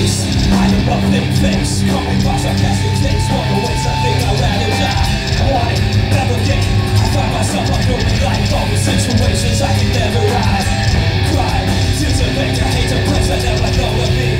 face. I'm above them things. Call me boss, I can't do things. Walk away, I think I'll let it die. I want it, never get it. I find myself undoing life. All the situations I can never rise. Cry, tears and pain, I hate the place I never know would be.